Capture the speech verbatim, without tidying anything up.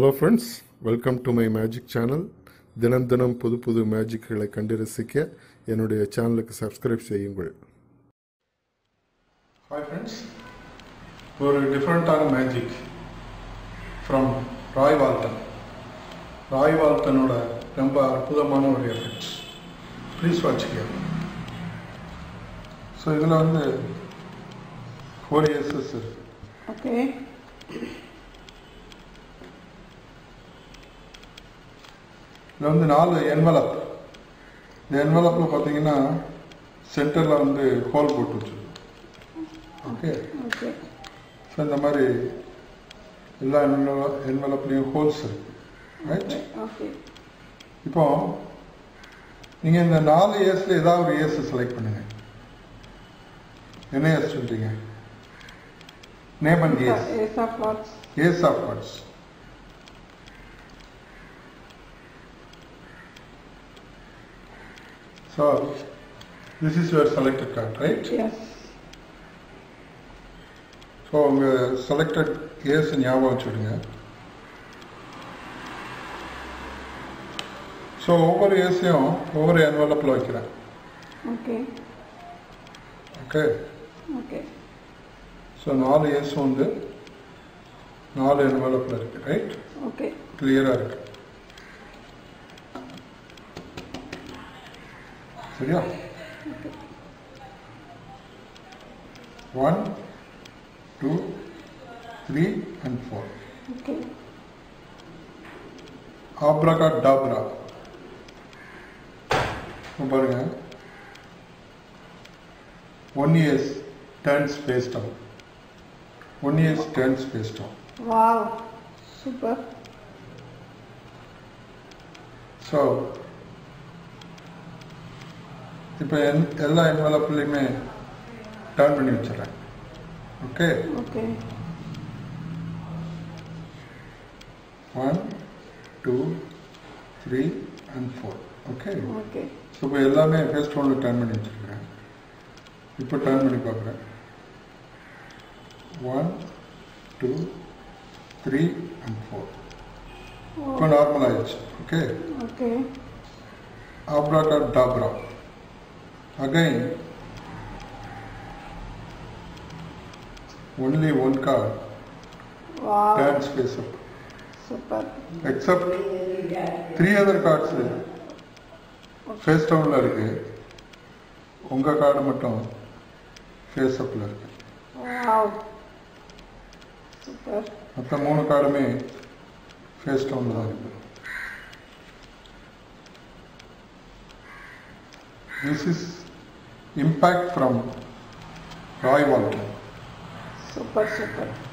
Hello friends, welcome to my magic channel. Dinam Dinam Pudu Pudu Magic Hila Kandirasika, Yenude channel subscribe Sayungle. Hi friends, we're different on magic from Roy Walton. Roy Walton oda Remba Pudamano friends. Please watch here. So, you know the four years. Okay. Now the envelope. The envelope is the center of the hole. Okay. Okay. So the envelope is holes. Right? Okay. Okay. Now, you can select four years. What years do you select? Years of words. Years of words. So, this is your selected card, right? Yes. So, uh, selected yes and Yava Chudinga. So, over yes, over envelope loikira. Okay. Okay. Okay. So, four yes on the four envelope loikira, right? Okay. Clearer. Yeah. Okay. One, two, three, and four. Okay. Abracadabra. One is turns face down. One is turns face down. Wow, super. So. Now, all envelope turn. Okay? Okay. One, two, three, and four. Okay? Okay. So, all first one turn. Now, turn. One, two, three, and four. Oh. Now, normalize. Okay? Okay. Abracadabra. Again, only one card. Wow. Turns face up. Super. Except three other cards there. Okay. Face down la irukke. Unga card mattum face up la irukke. Wow. Super. Matha moonu card me face down la irukke. This is IMPACT from Rai Walton. Super, super.